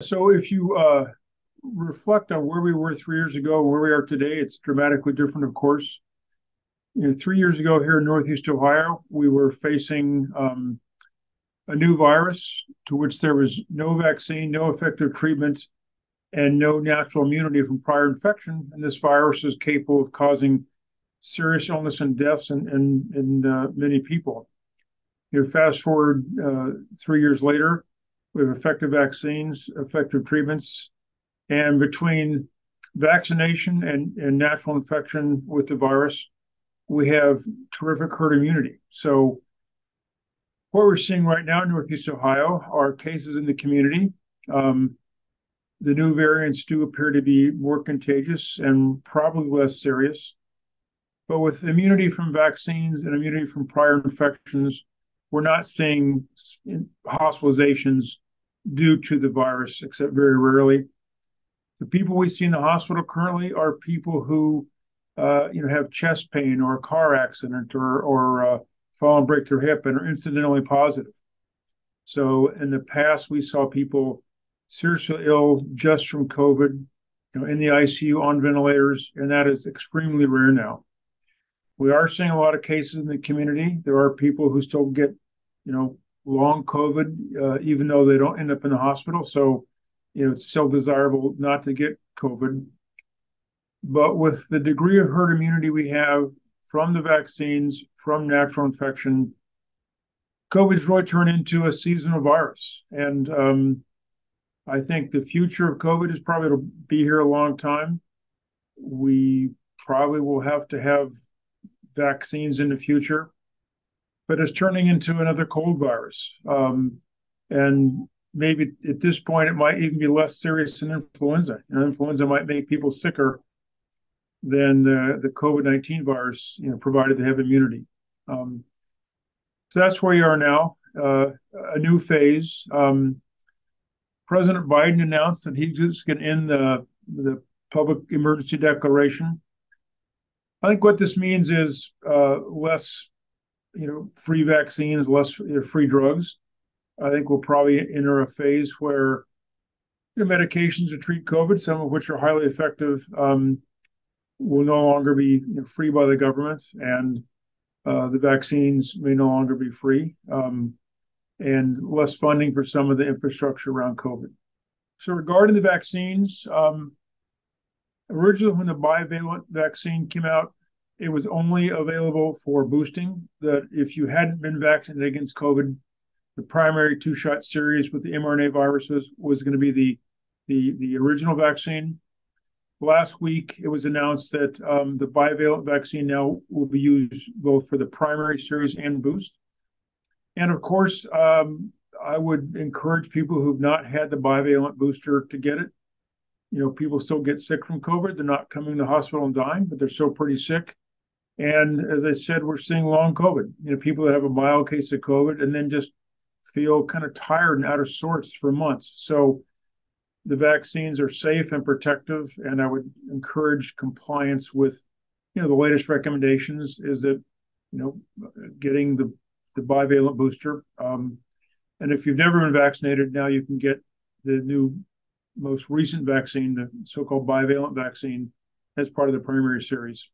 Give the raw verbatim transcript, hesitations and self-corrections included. So if you uh, reflect on where we were three years ago and where we are today, it's dramatically different, of course. You know, three years ago here in Northeast Ohio, we were facing um, a new virus to which there was no vaccine, no effective treatment, and no natural immunity from prior infection. And this virus is capable of causing serious illness and deaths in, in, in uh, many people. You know, fast forward uh, three years later, we have effective vaccines, effective treatments, and between vaccination and, and natural infection with the virus, we have terrific herd immunity. So what we're seeing right now in Northeast Ohio are cases in the community. Um, the new variants do appear to be more contagious and probably less serious. But with immunity from vaccines and immunity from prior infections, we're not seeing hospitalizations due to the virus, except very rarely. The people we see in the hospital currently are people who, uh, you know, have chest pain or a car accident or, or uh, fall and break their hip and are incidentally positive. So in the past, we saw people seriously ill just from COVID, you know, in the I C U, on ventilators, and that is extremely rare now. We are seeing a lot of cases in the community. There are people who still get, you know, long COVID, uh, even though they don't end up in the hospital. So, you know, it's still desirable not to get COVID. But with the degree of herd immunity we have from the vaccines, from natural infection, COVID's really turned into a seasonal virus. And um, I think the future of COVID is probably to be here a long time. We probably will have to have vaccines in the future, but it's turning into another cold virus. Um, and maybe at this point, it might even be less serious than influenza. You know, influenza might make people sicker than the, the COVID nineteen virus, you know, provided they have immunity. Um, so that's where you are now, uh, a new phase. Um, President Biden announced that he's just going to end the, the public emergency declaration. I think what this means is uh, less, you know, free vaccines, less you know, free drugs. I think we'll probably enter a phase where the medications to treat COVID, some of which are highly effective, um, will no longer be you know, free by the government, and uh, the vaccines may no longer be free, um, and less funding for some of the infrastructure around COVID. So regarding the vaccines, um, originally, when the bivalent vaccine came out, it was only available for boosting. That if you hadn't been vaccinated against COVID, the primary two-shot series with the mRNA viruses was going to be the, the, the original vaccine. Last week, it was announced that um, the bivalent vaccine now will be used both for the primary series and boost. And of course, um, I would encourage people who've not had the bivalent booster to get it. You know, people still get sick from COVID. They're not coming to the hospital and dying, but they're still pretty sick. And as I said, we're seeing long COVID. You know, people that have a mild case of COVID and then just feel kind of tired and out of sorts for months. So the vaccines are safe and protective, and I would encourage compliance with, you know, the latest recommendations is that, you know, getting the, the bivalent booster. Um, and if you've never been vaccinated, now you can get the new most recent vaccine, the so-called bivalent vaccine, as part of the primary series.